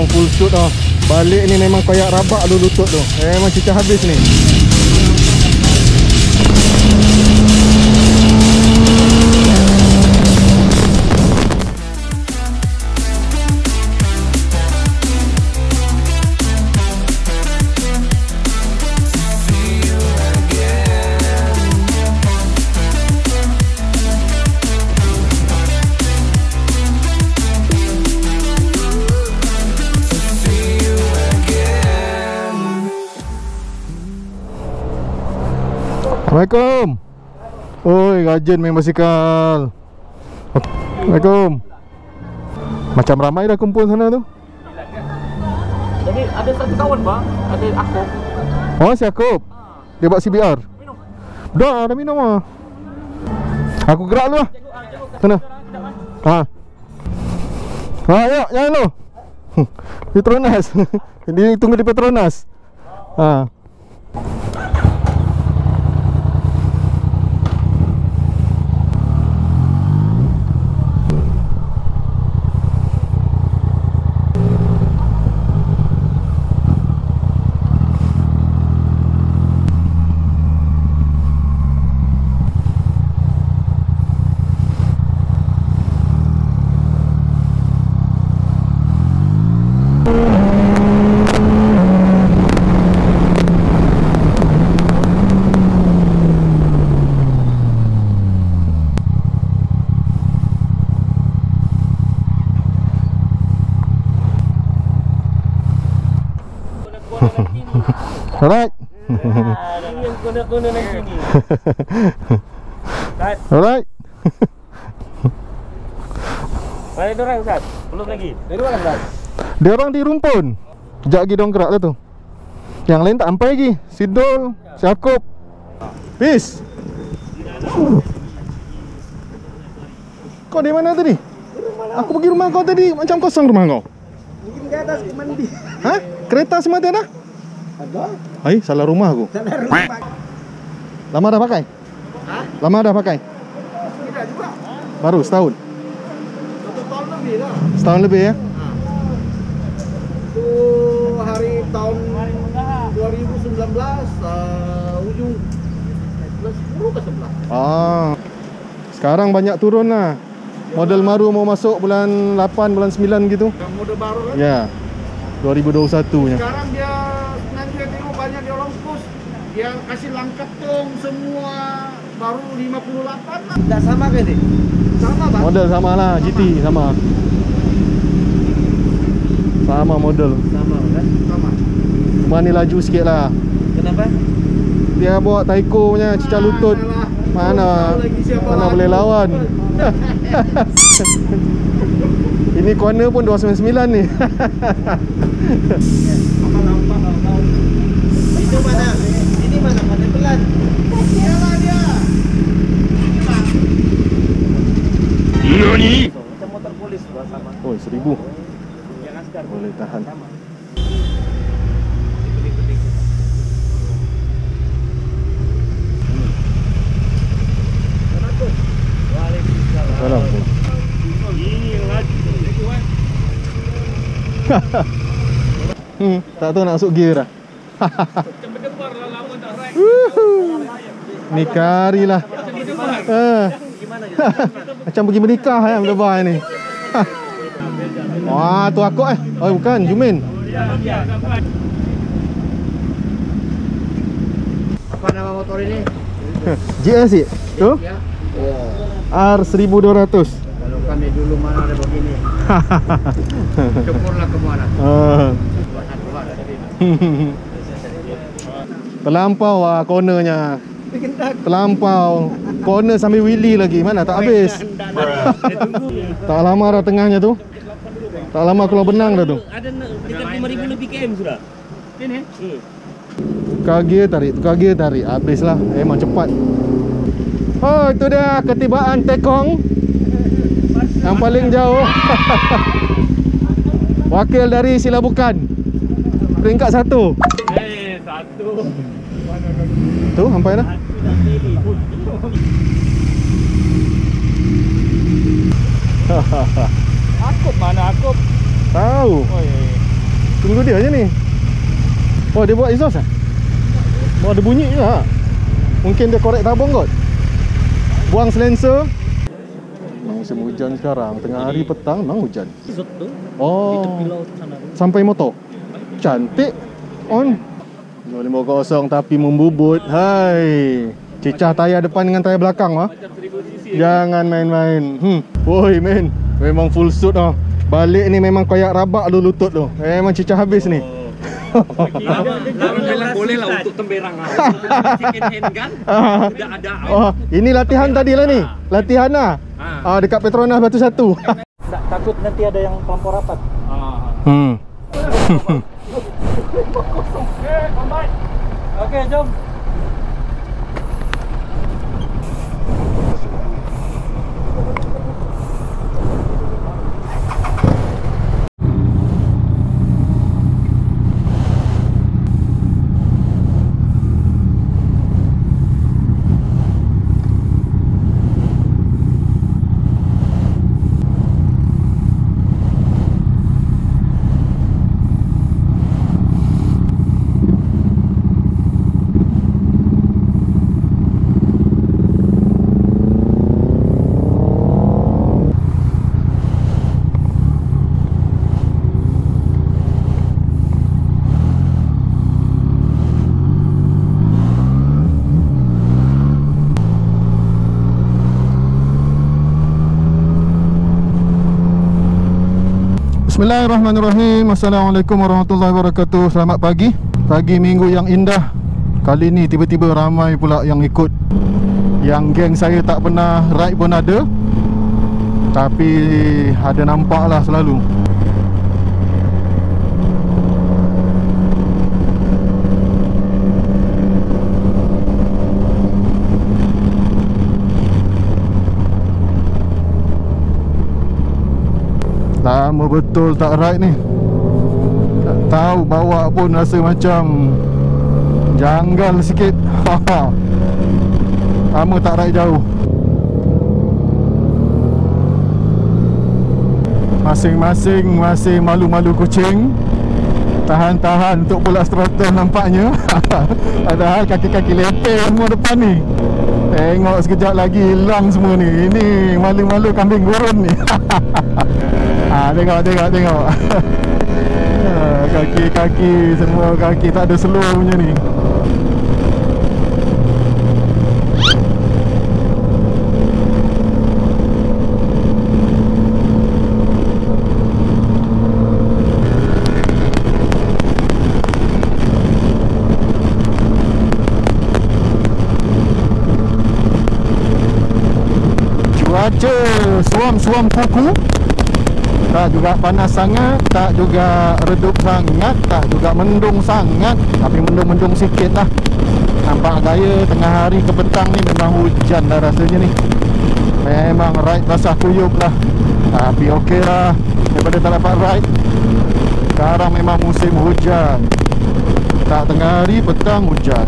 memang full shoot dah. Balik ni memang koyak rabak dulu lutut tu. Memang cicah habis ni. Assalamualaikum. Oi, rajin main basikal. Assalamualaikum. Macam ramai dah kumpul sana tu. Jadi ada satu kawan bang, ada Akub. Oh, si Akub. Dia buat CBR. Minum. Dah minum ah. Aku gerak dulu. Sana. Ha. Ha, ayo, jangan lu. Petronas. Dia tunggu di Petronas. Ha. Alright. Yang guna-guna lagi ni. Alright. Mana dia orang Ustaz? Belum lagi. Dari mana Ustaz? Dia orang di Rumpun. Sekejap lagi diorang gerak lah tu. Yang lain tak sampai lagi. Sidul, si Akub. Peace. Kau dari mana tadi? Aku pergi rumah kau tadi. Macam kosong rumah kau. Mungkin ke atas ke mandi. Ha? Kereta semua tiada? Ada. Hai, salah rumah aku. Salah rumah. Lama dah pakai? Ha? Lama dah pakai? Tidak juga. Baru setahun. Satu tahun lebih lah. Setahun lebih ya? Ha. Itu hari tahun 2019 ujung 10 ke 11. Ah. Sekarang banyak turun lah. Model baru mau masuk bulan 8, bulan 9 gitu. Yang model baru kan? Ya. 2021 nya. Sekarang dia yang kasih langkap tong semua baru 58 lah. Tak sama ke ni? Sama bang. Model sama lah, GT sama. Sama model. Sama kan? Sama. Cuma ni laju sikit lah. Kenapa? Dia bawa taiko punya cicah lutut. Mana boleh lawan. Ini corner pun 299 ni. Apa nampak kau? Itu mana? Mana pelan? Kasihanlah dia. Nani? Macam motor polis dua sama. Oh, 1000. Yang askar boleh tahan. Salam. Ini laju ni kuat. Tak tahu nak masuk gear dah. Nikari lah. Macam pergi menikah yang berdebar ni. Wah, tu aku Oh, bukan, Jumin. Apa nama motor ini? GS ya? Tu? R1200. Kalau kami dulu mana ada begini. Kepurlah ke mana. Terlampau lah cornernya. Terlampau corner sambil wheelie lagi. Mana tak habis. Tak lama dah tengahnya tu. Tak lama keluar benang dah tu. Ada dekat 5000 lebih km sudah. Ini tukar gear tarik, habis lah. Memang cepat. Oh, itu dia ketibaan Tekong yang paling jauh. Wakil dari Silabukan peringkat 1. Tu sampai dah. Akub mana Akub? Tahu. Oh, Tunggu dia aja nih. Oh, dia buat exhaust ah? Oh, ada bunyi je ha? Mungkin dia korek tabung kot. Buang silencer. Memang musim hujan sekarang. Tengah hari petang memang hujan. Oh, sampai motor. Cantik. On 250 tapi membubut. Hai. Cecah tayar depan dengan tayar belakang ah. Jangan main-main. Woi men, memang full suit ah. Balik ni memang koyak rabak tu lutut tu. Memang cecah habis ni. Lawan boleh lah untuk temberang lah. Chicken handgun sudah ada. Oh, ini latihan tadi lah ni. Latihan lah dekat Petronas Batu Satu. Tak takut nanti ada yang pelampau rapat. Okey, jom. Bismillahirrahmanirrahim. Assalamualaikum warahmatullahi wabarakatuh. Selamat pagi. Pagi minggu yang indah. Kali ni tiba-tiba ramai pula yang ikut. Yang geng saya tak pernah ride pun ada, tapi ada nampak lah selalu. Lama betul tak ride ni. Tak tahu bawa pun rasa macam janggal sikit. Lama tak ride jauh. Masing-masing masih malu-malu kucing. Tahan-tahan untuk pula throttle nampaknya. Padahal kaki-kaki lepeh semua depan ni. Tengok sekejap lagi hilang semua ni. Ini malu-malu kambing gurun ni. Tengok kaki-kaki, semua kaki tak ada slow punya ni. Cuaca suam-suam kuku. Tak juga panas sangat, tak juga redup sangat, tak juga mendung sangat. Tapi mendung-mendung sikit lah. Nampak gaya tengah hari ke petang ni memang hujan dah rasanya ni. Memang ride basah kuyup lah. Tapi ok lah, daripada tak dapat ride. Sekarang memang musim hujan. Tak tengah hari, petang hujan.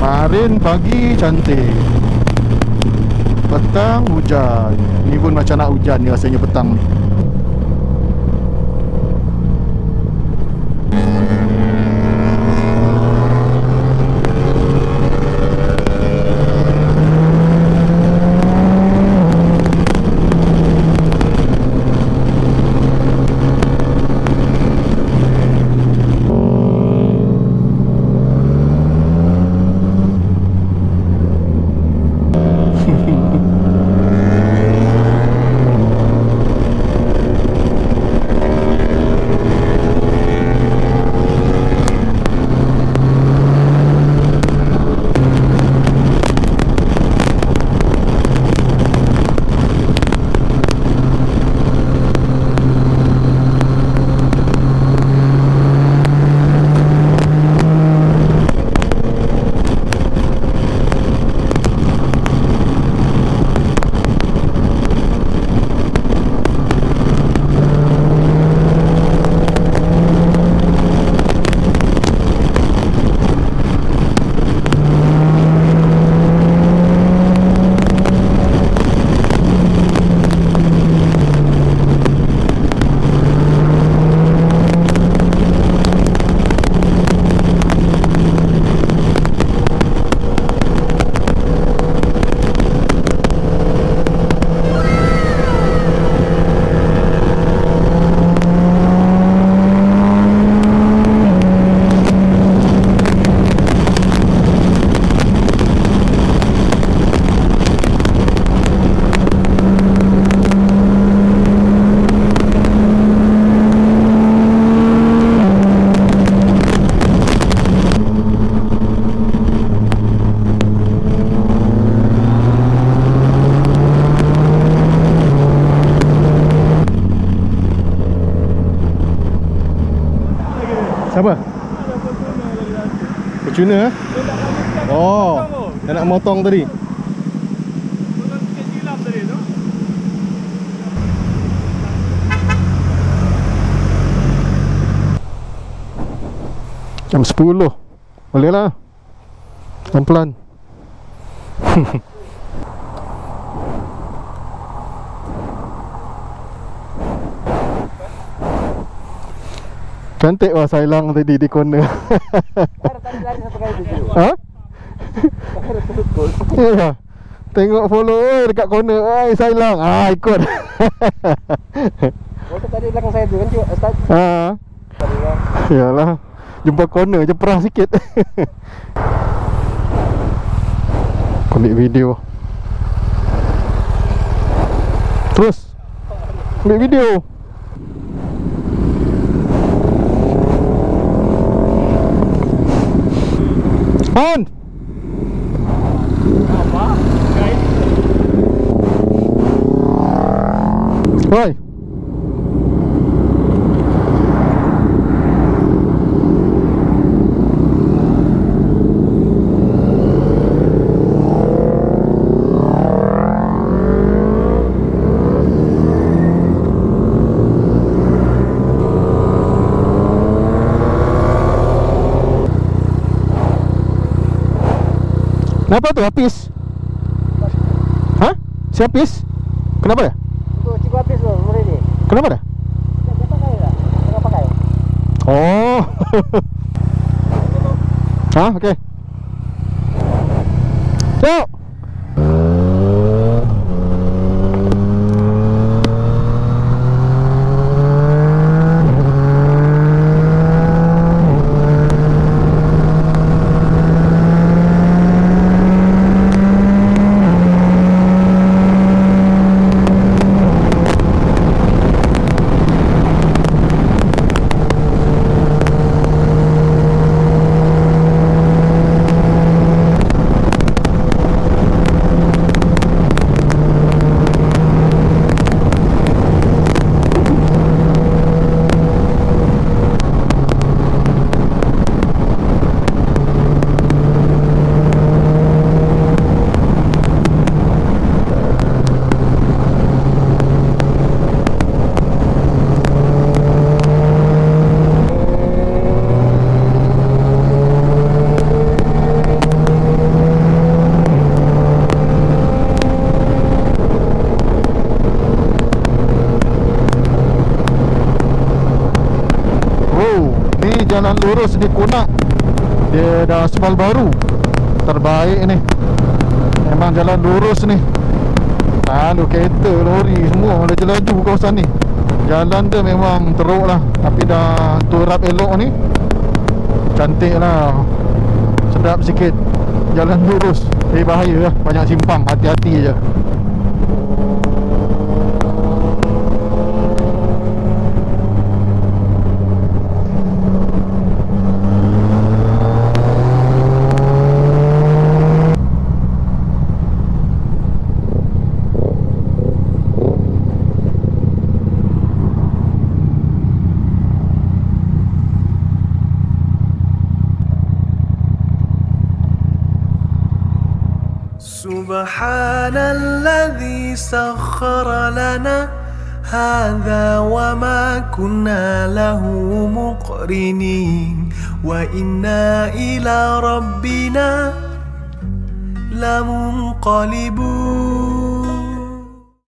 Kemarin pagi cantik, petang hujan. Ni pun macam nak hujan ni rasanya petang ni. Siapa? Pecuna eh? Oh, dia nak motong tadi. Jam 10. Bolehlah. Pelan-pelan. Cantik lah Sailang tadi di corner. Ha? Yeah. Tengok follower dekat corner. Ai Sailang. Ah ikut. Motor tadi belakang saya tu kan tengok start. Ha. Iyalah. Jumpa corner je perah sikit. Ambil video. Terus. Ambil video. On. Apa? Guys. Oi. Kenapa tu habis? Hah? Si habis? Kenapa dah? Cikgu habis tu umur ini. Kenapa dah? Dia pakai dah. Tengah pakai. Oh. Hah? Okey. Jom. Jalan lurus di Kunak. Dia dah aspal baru. Terbaik ni. Memang jalan lurus ni. Lalu kereta, lori semua laju-laju kawasan ni. Jalan dia memang teruk lah. Tapi dah turap elok ni. Cantik lah. Sedap sikit. Jalan lurus. Tapi bahaya lah. Banyak simpang. Hati-hati je. سبحان الذي سخر لنا هذا وما كنا له مقرنين وإنا إلى ربنا لمنقلبون.